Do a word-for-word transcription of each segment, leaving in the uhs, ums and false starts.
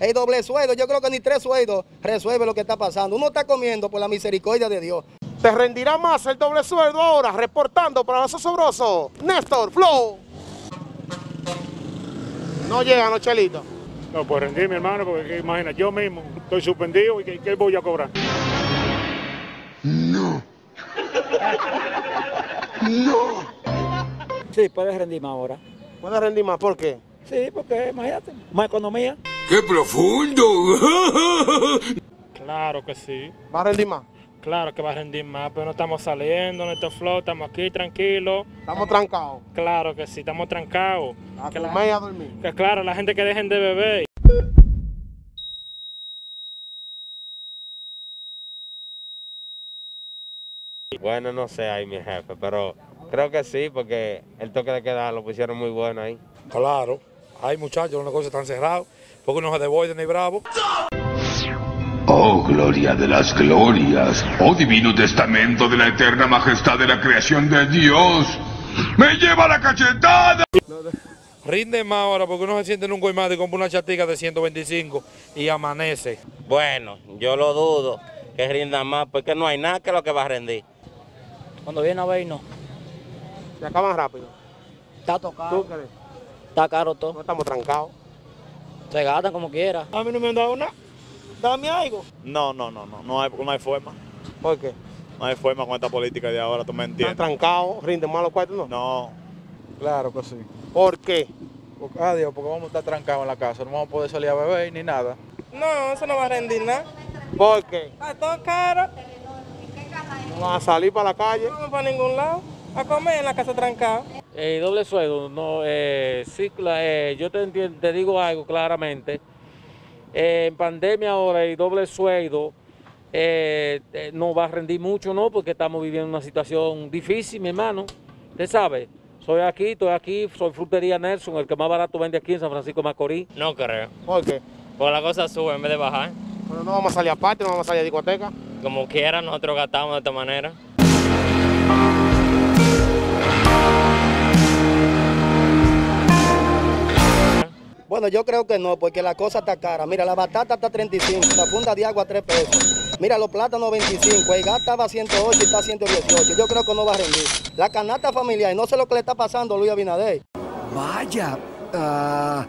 El doble sueldo, yo creo que ni tres sueldos resuelve lo que está pasando. Uno está comiendo por la misericordia de Dios. Te rendirá más el doble sueldo ahora, reportando para los osobrosos, Néstor Flow. No llega, no, Chelito. No, pues rendir, mi hermano, porque imagina, yo mismo estoy suspendido y ¿qué, qué voy a cobrar? No. No. Sí, puedes rendir más ahora. ¿Puedes rendir más? ¿Por qué? Sí, porque imagínate, más economía. ¡Qué profundo! Claro que sí. ¿Va a rendir más? Claro que va a rendir más, pero no estamos saliendo, no estamos flow, estamos aquí tranquilos. ¿Estamos trancados? Claro que sí, estamos trancados. A comer y a dormir. Que claro, la gente que dejen de beber. Bueno, no sé ahí mi jefe, pero creo que sí, porque el toque de queda lo pusieron muy bueno ahí. Claro, hay muchachos, los negocios están cerrados, porque no se devuelven ni bravo. Oh, gloria de las glorias, oh divino testamento de la eterna majestad de la creación de Dios, me lleva la cachetada. Rinde más ahora porque uno se siente nunca más y compra una chatica de ciento veinticinco y amanece. Bueno, yo lo dudo que rinda más porque no hay nada que lo que va a rendir. Cuando viene a ver, no. Se acaban rápido. Está tocado. ¿Tú crees? Está caro todo. No estamos trancados. Se gastan como quiera. A mí no me han dado nada. Dame algo. No, no, no, no, no hay, no hay forma. ¿Por qué? No hay forma con esta política de ahora, tú me entiendes. ¿Están trancados? ¿Rinden más los cuartos? No. No. Claro que sí. ¿Por qué? Porque, adiós, porque vamos a estar trancados en la casa, no vamos a poder salir a beber ni nada. No, eso no va a rendir nada. ¿Por qué? Está todo caro. No van a salir para la calle. No vamos para ningún lado, a comer en la casa trancada. Eh, doble sueldo, no, eh, sí, eh, yo te, te digo algo claramente. Eh, en pandemia ahora y doble sueldo eh, eh, no va a rendir mucho, no, porque estamos viviendo una situación difícil, mi hermano. Usted sabe, soy aquí, estoy aquí, soy frutería Nelson, el que más barato vende aquí en San Francisco de Macorís. No creo. ¿Por qué? Porque la cosa sube en vez de bajar. Pero no vamos a salir aparte, no vamos a salir a discoteca. Como quiera, nosotros gastamos de esta manera. Bueno, yo creo que no, porque la cosa está cara. Mira, la batata está treinta y cinco, la funda de agua tres pesos. Mira, los plátanos veinticinco, el gas estaba ciento ocho y está ciento dieciocho. Yo creo que no va a rendir. La canasta familiar, no sé lo que le está pasando a Luis Abinader. Vaya, uh,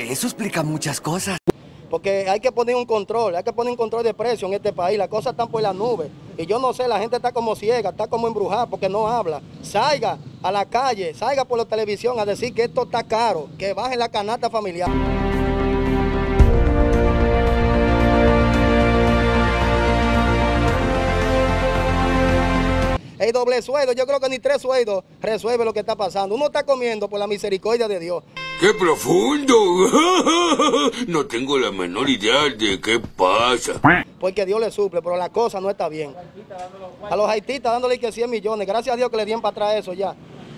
eso explica muchas cosas. Porque hay que poner un control, hay que poner un control de precio en este país. Las cosas están por las nubes. Y yo no sé, la gente está como ciega, está como embrujada porque no habla. Salga a la calle, salga por la televisión a decir que esto está caro, que baje la canasta familiar. El doble sueldo, yo creo que ni tres sueldos resuelve lo que está pasando. Uno está comiendo por la misericordia de Dios. ¡Qué profundo! No tengo la menor idea de qué pasa. Porque Dios le suple, pero la cosa no está bien. A los haitistas dándole que cien millones. Gracias a Dios que le dieron para atrás eso ya.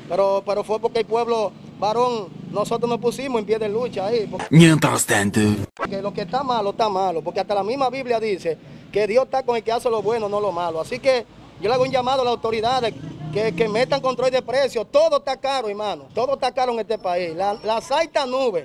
Pero, pero fue porque el pueblo varón, nosotros nos pusimos en pie de lucha ahí. Mientras tanto. Porque lo que está malo, está malo. Porque hasta la misma Biblia dice que Dios está con el que hace lo bueno, no lo malo. Así que yo le hago un llamado a las autoridades. Que, que metan control de precios, todo está caro, hermano, todo está caro en este país, la, las altas nubes.